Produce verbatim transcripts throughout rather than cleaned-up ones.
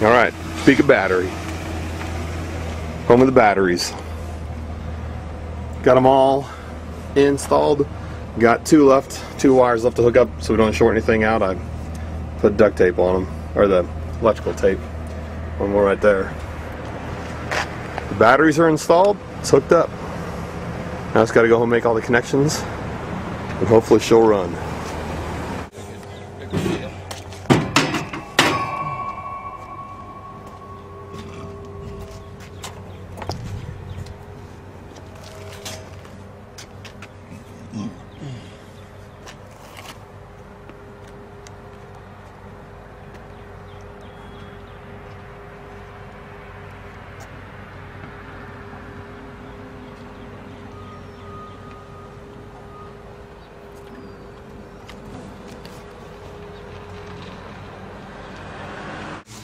All right, speak of battery. Home of the batteries. Got them all installed. Got two left, two wires left to hook up so we don't short anything out. I put duct tape on them, or the electrical tape. One more right there. The batteries are installed, it's hooked up. Now it's got to go home and make all the connections, and hopefully she'll run.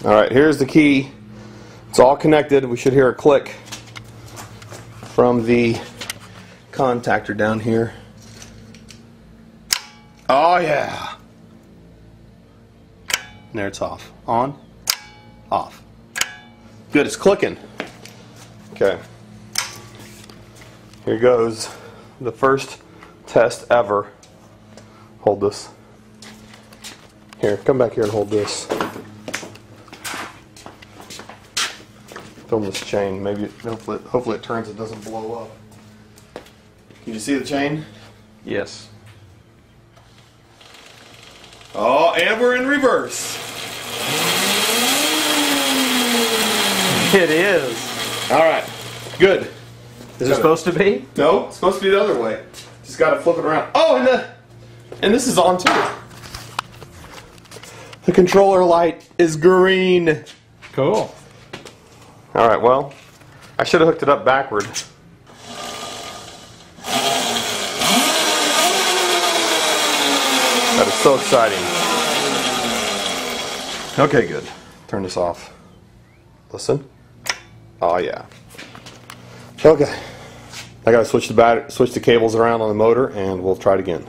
Alright, here's the key. It's all connected. We should hear a click from the contactor down here. Oh yeah! And there it's off. On, off. Good, it's clicking. Okay. Here goes the first test ever. Hold this. Here, come back here and hold this. Film this chain. Maybe, hopefully, hopefully it turns. It doesn't blow up. Can you see the chain? Yes. Oh, and we're in reverse. It is. All right. Good. Is it supposed to be? No, it's supposed to be the other way. Just got to flip it around. Oh, and the and this is on too. The controller light is green. Cool. Alright, well, I should have hooked it up backward. That is so exciting. Okay, good. Turn this off. Listen. Oh yeah. Okay. I gotta switch the battery, switch the cables around on the motor, and we'll try it again.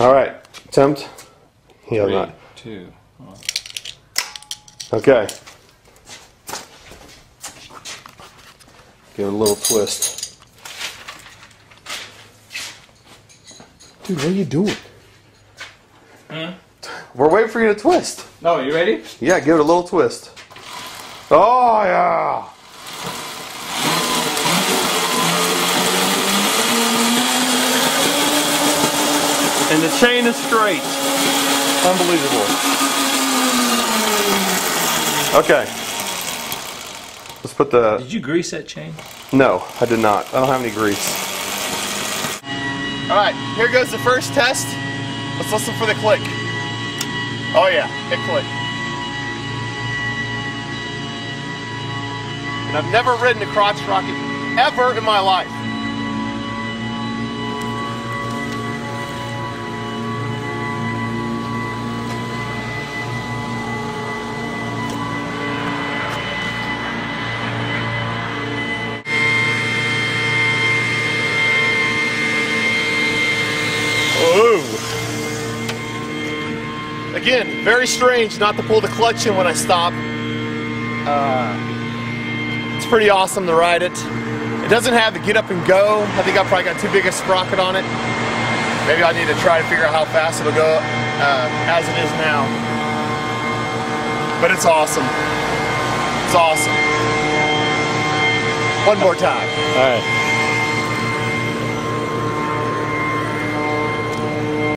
Alright, attempt. Yeah, not. Three, two, one. Okay. Give it a little twist. Dude, what are you doing? Hmm? We're waiting for you to twist. No, you ready? Yeah, give it a little twist. Oh, yeah! And the chain is straight. Unbelievable. Okay. Let's put the... Did you grease that chain? No, I did not. I don't have any grease. Alright, here goes the first test. Let's listen for the click. Oh yeah, it clicked. And I've never ridden a crotch rocket ever in my life. Again, very strange not to pull the clutch in when I stop. Uh, it's pretty awesome to ride it. It doesn't have the get up and go. I think I probably got too big a sprocket on it. Maybe I need to try to figure out how fast it'll go uh, as it is now. But it's awesome. It's awesome. One more time. All right.